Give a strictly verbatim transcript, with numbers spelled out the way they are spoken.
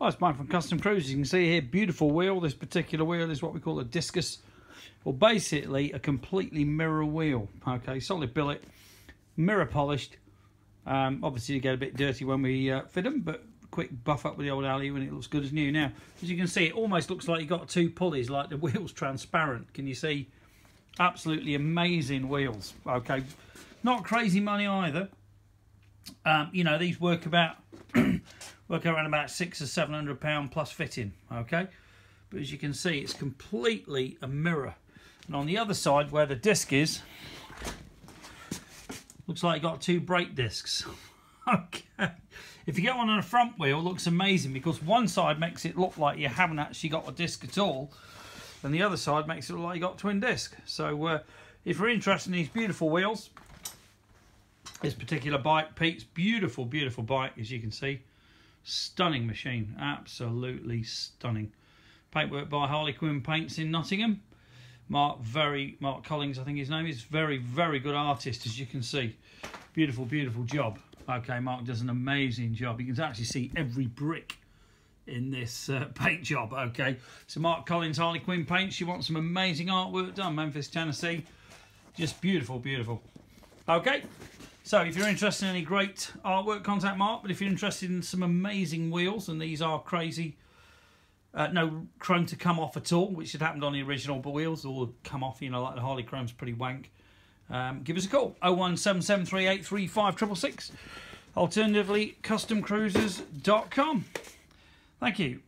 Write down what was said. Oh, it's mine from Custom Cruisers. You can see here, beautiful wheel. This particular wheel is what we call a discus, or basically a completely mirror wheel. Okay, solid billet, mirror polished. Um, obviously, you get a bit dirty when we uh, fit them, but quick buff up with the old alley and it looks good as new. Now, as you can see, it almost looks like you've got two pulleys, like the wheel's transparent. Can you see? Absolutely amazing wheels. Okay, not crazy money either. Um, you know, these work about work around about six or seven hundred pound plus fitting. Okay, but as you can see, it's completely a mirror. And on the other side, where the disc is, looks like you got two brake discs. Okay, if you get one on a front wheel, it looks amazing because one side makes it look like you haven't actually got a disc at all, and the other side makes it look like you got twin disc. So, uh, if you're interested in these beautiful wheels, this particular bike, Pete's beautiful, beautiful bike, as you can see. Stunning machine, absolutely stunning. Paintwork by Harlequin Paints in Nottingham. Mark very Mark Collins, I think his name is. Very, very good artist, as you can see. Beautiful, beautiful job. Okay, Mark does an amazing job. You can actually see every brick in this uh, paint job. Okay, so Mark Collins, Harlequin Paints. You want some amazing artwork done, Memphis, Tennessee. Just beautiful, beautiful. Okay. So if you're interested in any great artwork, contact Mark. But if you're interested in some amazing wheels, and these are crazy, uh, no chrome to come off at all, which had happened on the original wheels, all come off, you know, like the Harley chrome's pretty wank. Um, give us a call, oh one seven seven three eight three five six six six, alternatively custom cruisers dot com. Thank you.